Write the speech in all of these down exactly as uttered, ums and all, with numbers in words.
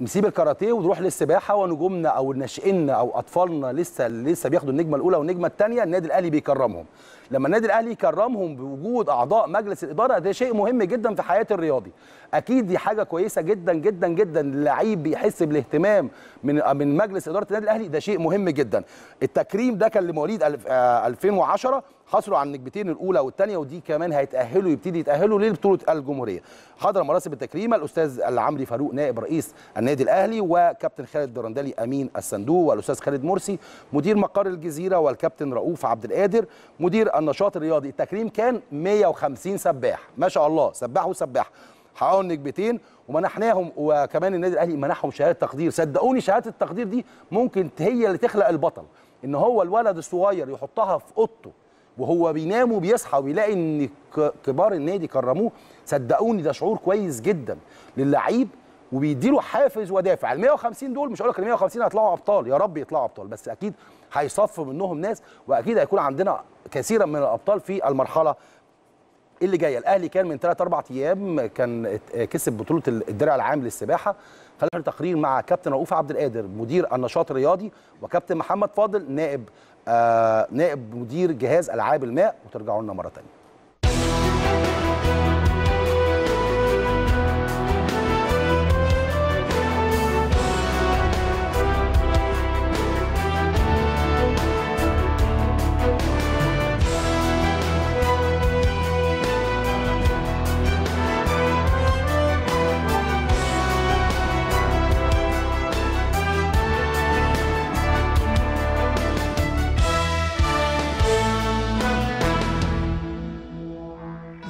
نسيب الكاراتيه ونروح للسباحه، ونجومنا او ناشئيننا او اطفالنا لسه لسه بياخدوا النجمه الاولى والنجمه الثانيه، النادي الاهلي بيكرمهم. لما النادي الاهلي يكرمهم بوجود اعضاء مجلس الاداره ده شيء مهم جدا في حياه الرياضي. اكيد دي حاجه كويسه جدا جدا جدا، اللعيب بيحس بالاهتمام من من مجلس اداره النادي الاهلي، ده شيء مهم جدا. التكريم ده كان لمواليد ألفين وعشرة، حصلوا على النجمتين الاولى والثانيه، ودي كمان هيتاهلوا يبتدي يتاهلوا لبطوله الجمهوريه. حضر مراسم التكريم الاستاذ العامري فاروق نائب رئيس النادي الاهلي، وكابتن خالد درندالي امين الصندوق، والاستاذ خالد مرسي مدير مقر الجزيره، والكابتن رؤوف عبد القادر مدير النشاط الرياضي. التكريم كان مية وخمسين سباح، ما شاء الله، سباح وسباح حققوا النجمتين ومنحناهم، وكمان النادي الاهلي منحهم شهاده تقدير. صدقوني شهاده التقدير دي ممكن هي اللي تخلق البطل، ان هو الولد الصغير يحطها في اوضته وهو بينام وبيصحى ويلاقي ان كبار النادي كرموه. صدقوني ده شعور كويس جدا للعيب وبيديله حافز ودافع. ال مية وخمسين دول مش هقول لك ال مية وخمسين هيطلعوا ابطال، يا رب يطلعوا ابطال، بس اكيد هيصفوا منهم ناس، واكيد هيكون عندنا كثيرا من الابطال في المرحله اللي جايه. الاهلي كان من ثلاث أربع ايام كان كسب بطوله الدرع العام للسباحه. خلينا تقرير مع كابتن رؤوف عبد القادر مدير النشاط الرياضي، وكابتن محمد فاضل نائب آه نائب مدير جهاز العاب الماء، وترجعوا لنا مره ثانيه.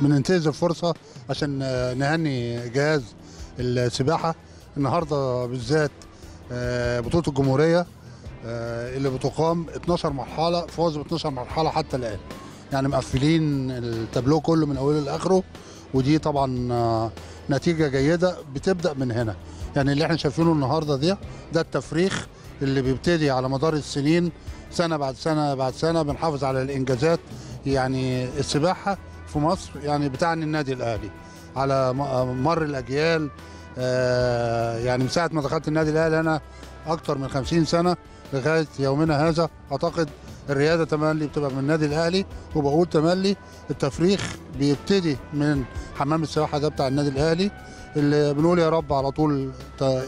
بننتهز الفرصه عشان نهني جهاز السباحه النهارده بالذات بطوله الجمهوريه اللي بتقام اتناشر مرحله، فوز ب اتناشر مرحله حتى الان، يعني مقفلين التابلو كله من اوله لاخره، ودي طبعا نتيجه جيده بتبدا من هنا. يعني اللي احنا شايفينه النهارده ده ده التفريخ اللي بيبتدي على مدار السنين، سنه بعد سنه بعد سنه بنحافظ على الانجازات. يعني السباحه في مصر يعني بتاعني النادي الاهلي على مر الاجيال، يعني من ساعه ما دخلت النادي الاهلي انا اكتر من خمسين سنه لغايه يومنا هذا. اعتقد الرياده تملي بتبقى من النادي الاهلي، وبقول تملي التفريخ بيبتدي من حمام السباحه ده بتاع النادي الاهلي، اللي بنقول يا رب على طول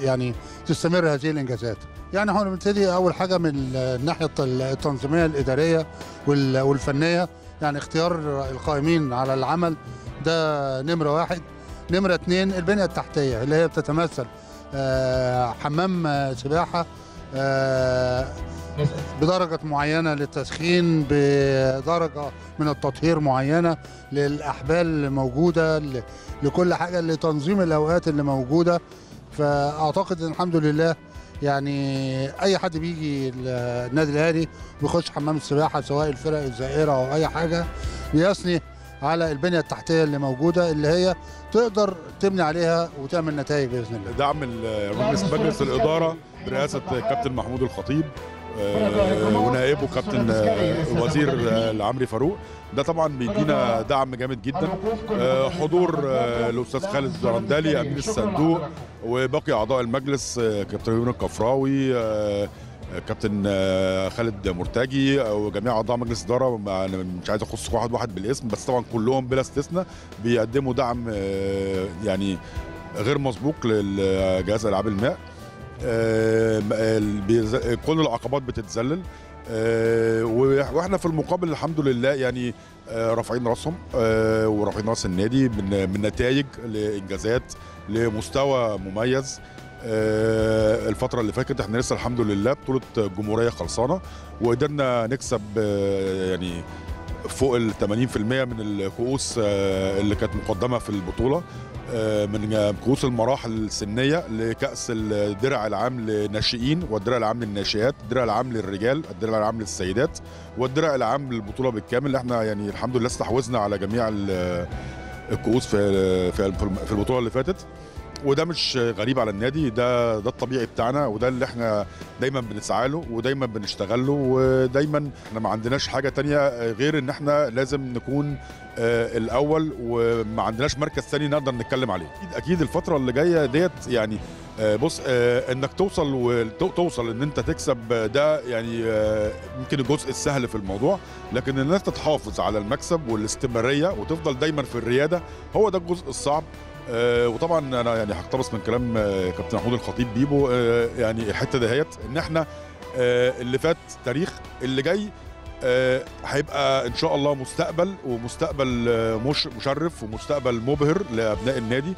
يعني تستمر هذه الانجازات. يعني احنا بنبتدي اول حاجه من الناحيه التنظيميه الاداريه والفنيه، يعني اختيار القائمين على العمل ده نمرة واحد. نمرة اتنين البنية التحتية اللي هي بتتمثل حمام سباحة بدرجة معينة للتسخين، بدرجة من التطهير معينة للأحبال اللي موجودة، لكل حاجة، لتنظيم الأوقات اللي موجودة. فأعتقد إن الحمد لله يعني اي حد بيجي النادي الاهلي بيخش حمام السباحه سواء الفرق الزائره او اي حاجه بيثني على البنيه التحتيه اللي موجوده، اللي هي تقدر تبني عليها وتعمل نتائج باذن الله. دعم مجلس الاداره برئاسه كابتن محمود الخطيب ونائبه كابتن الوزير العامري فاروق، ده طبعا بيدينا دعم جامد جدا. حضور الاستاذ خالد درندالي امين الصندوق وباقي اعضاء المجلس، كابتن يونس الكفراوي، كابتن خالد مرتجي، وجميع اعضاء مجلس الاداره. مش عايز اخص واحد واحد بالاسم، بس طبعا كلهم بلا استثناء بيقدموا دعم يعني غير مسبوق لجهاز العاب الماء. كل العقبات بتتذلل، واحنا في المقابل الحمد لله يعني رافعين راسهم ورافعين راس النادي من نتائج لانجازات لمستوى مميز. الفتره اللي فاتت احنا لسه الحمد لله بطوله الجمهوريه خلصانه، وقدرنا نكسب يعني فوق ال تمانين في المية من الكؤوس اللي كانت مقدمه في البطوله، من كؤوس المراحل السنيه لكاس الدرع العام للناشئين، والدرع العام للناشئات، الدرع العام للرجال، الدرع العام للسيدات، والدرع العام للبطوله بالكامل. احنا يعني الحمد لله استحوذنا على جميع الكؤوس في في البطوله اللي فاتت، وده مش غريب على النادي، ده ده الطبيعي بتاعنا، وده اللي احنا دايما بنسعى له ودايما بنشتغل له، ودايما احنا ما عندناش حاجه تانية غير ان احنا لازم نكون آه الاول، وما عندناش مركز ثاني نقدر نتكلم عليه. اكيد اكيد الفتره اللي جايه ديت يعني بص انك توصل وتوصل ان انت تكسب ده يعني يمكن الجزء السهل في الموضوع، لكن ان انت تحافظ على المكسب والاستمراريه وتفضل دايما في الرياده هو ده الجزء الصعب. وطبعا انا يعني هقتبس من كلام كابتن محمود الخطيب بيبو يعني الحته دهيت ان احنا اللي فات تاريخ، اللي جاي هيبقى ان شاء الله مستقبل، ومستقبل مشرف ومستقبل مبهر لابناء النادي.